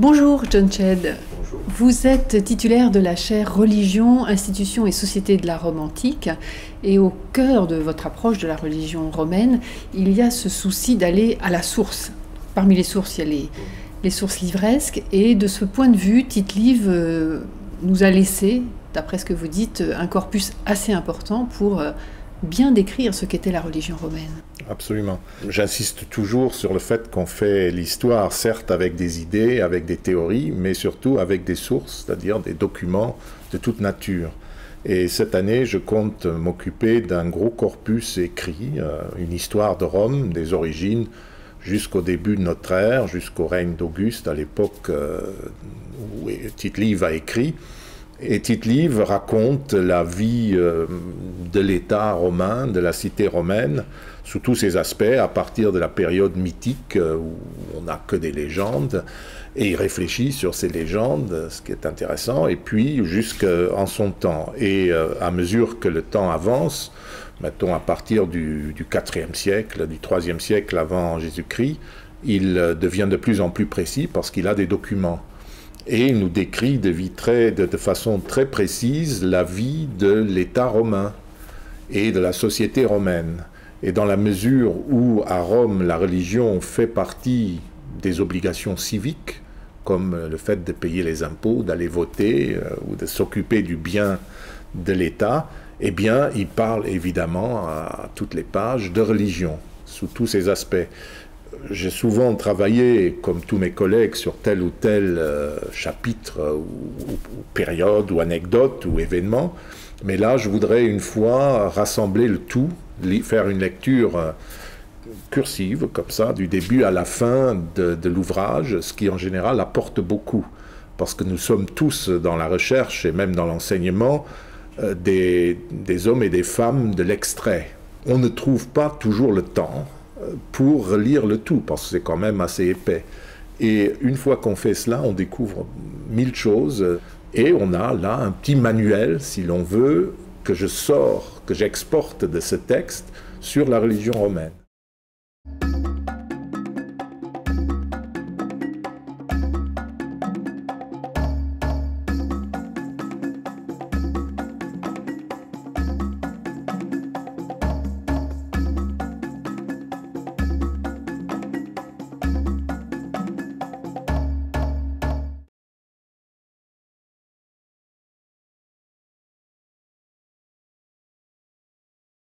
Bonjour John Scheid. Bonjour. Vous êtes titulaire de la chaire Religion, Institutions et Société de la Rome antique. Et au cœur de votre approche de la religion romaine, il y a ce souci d'aller à la source. Parmi les sources, il y a les sources livresques. Et de ce point de vue, Tite-Live nous a laissé, d'après ce que vous dites, un corpus assez important pour bien décrire ce qu'était la religion romaine. Absolument. J'insiste toujours sur le fait qu'on fait l'histoire, certes avec des idées, avec des théories, mais surtout avec des sources, c'est-à-dire des documents de toute nature. Et cette année, je compte m'occuper d'un gros corpus écrit, une histoire de Rome, des origines, jusqu'au début de notre ère, jusqu'au règne d'Auguste, à l'époque où Tite-Live a écrit. Et Tite-Live raconte la vie de l'État romain, de la cité romaine, sous tous ses aspects, à partir de la période mythique où on n'a que des légendes, et il réfléchit sur ces légendes, ce qui est intéressant, et puis jusqu'en son temps. Et à mesure que le temps avance, mettons à partir du IVe siècle, du IIIe siècle avant Jésus-Christ, il devient de plus en plus précis parce qu'il a des documents. Et il nous décrit de façon très précise la vie de l'État romain et de la société romaine. Et dans la mesure où, à Rome, la religion fait partie des obligations civiques, comme le fait de payer les impôts, d'aller voter ou de s'occuper du bien de l'État, eh bien, il parle évidemment à toutes les pages de religion, sous tous ses aspects. J'ai souvent travaillé, comme tous mes collègues, sur tel ou tel chapitre ou période ou anecdote ou événement, mais là je voudrais une fois rassembler le tout, faire une lecture cursive, comme ça, du début à la fin de l'ouvrage, ce qui en général apporte beaucoup, parce que nous sommes tous dans la recherche et même dans l'enseignement des hommes et des femmes de l'extrait. On ne trouve pas toujours le temps pour relire le tout, parce que c'est quand même assez épais. Et une fois qu'on fait cela, on découvre 1000 choses, et on a là un petit manuel, si l'on veut, que je sors, que j'exporte de ce texte sur la religion romaine.